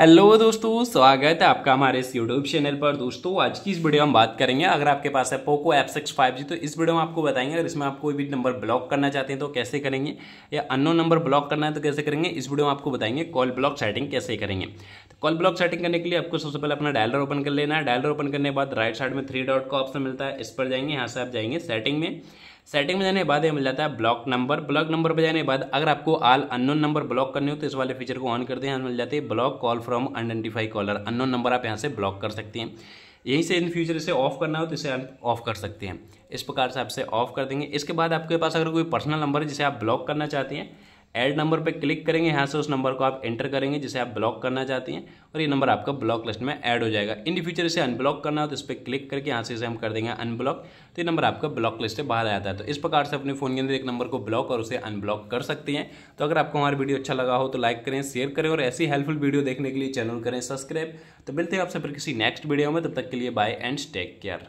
Hello दोस्तों, स्वागत है आपका हमारे इस यूट्यूब चैनल पर। दोस्तों आज की इस वीडियो में बात करेंगे, अगर आपके पास है पोको F6 5G तो इस वीडियो में आपको बताएंगे अगर इसमें आप कोई भी नंबर ब्लॉक करना चाहते हैं तो कैसे करेंगे, या अननोन नंबर ब्लॉक करना है तो कैसे करेंगे। इस वीडियो में आपको बताएंगे कॉल ब्लॉक सेटिंग कैसे करेंगे। तो कॉल ब्लॉक सेटिंग करने के लिए आपको सबसे पहले अपना डायलर ओपन कर लेना है। डायलर ओपन करने के बाद राइट साइड में थ्री डॉट का ऑप्शन मिलता है, इस पर जाएंगे। यहाँ से आप जाएंगे सेटिंग में। सेटिंग में जाने के बाद ये मिल जाता है ब्लॉक नंबर। ब्लॉक नंबर पर जाने के बाद अगर आपको आल अननोन नंबर ब्लॉक करनी हो तो इस वाले फीचर को ऑन करते हैं। यहाँ मिल जाती है block call from unidentify caller, unknown number आप यहाँ से ब्लॉक कर सकते हैं। यहीं से इन फ्यूचर इसे ऑफ करना हो तो इसे आप ऑफ कर सकते हैं। इस प्रकार से आप इसे ऑफ कर देंगे। इसके बाद आपके पास अगर कोई पर्सनल नंबर है जिसे आप ब्लॉक करना चाहते हैं, ऐड नंबर पर क्लिक करेंगे। यहाँ से उस नंबर को आप एंटर करेंगे जिसे आप ब्लॉक करना चाहते हैं और ये नंबर आपका ब्लॉक लिस्ट में ऐड हो जाएगा। इन फ्यूचर इसे अनब्लॉक करना हो तो इस पर क्लिक करके यहाँ से इसे हम कर देंगे अनब्लॉक, तो ये नंबर आपका ब्लॉक लिस्ट से बाहर आ जाता है। तो इस प्रकार से अपने फ़ोन के अंदर एक नंबर को ब्लॉक और उसे अनब्लॉक कर सकते हैं। तो अगर आपको हमारा वीडियो अच्छा लगा हो तो लाइक करें, शेयर करें और ऐसी हेल्पफुल वीडियो देखने के लिए चैनल करें सब्सक्राइब। तो मिलते हैं आपसे फिर किसी नेक्स्ट वीडियो में, तब तक के लिए बाय एंड टेक केयर।